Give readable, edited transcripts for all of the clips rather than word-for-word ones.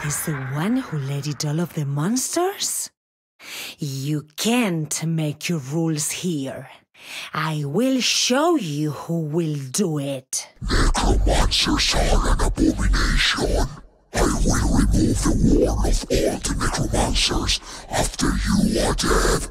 that is the one who led it all of the monsters? You can't make your rules here. I will show you who will do it. Necromancers are an abomination. I will remove the warn of all the necromancers after you are dead.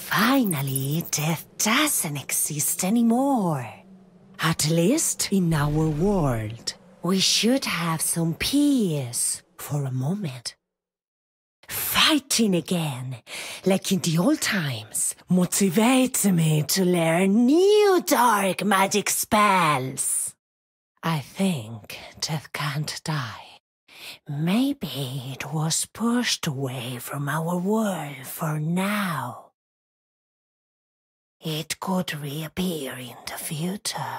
Finally, death doesn't exist anymore. At least in our world. We should have some peace for a moment. fighting again, like in the old times, motivates me to learn new dark magic spells. I think death can't die. Maybe it was pushed away from our world for now. It could reappear in the future.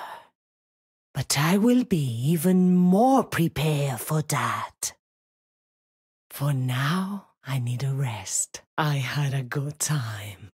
But I will be even more prepared for that. For now, I need a rest. I had a good time.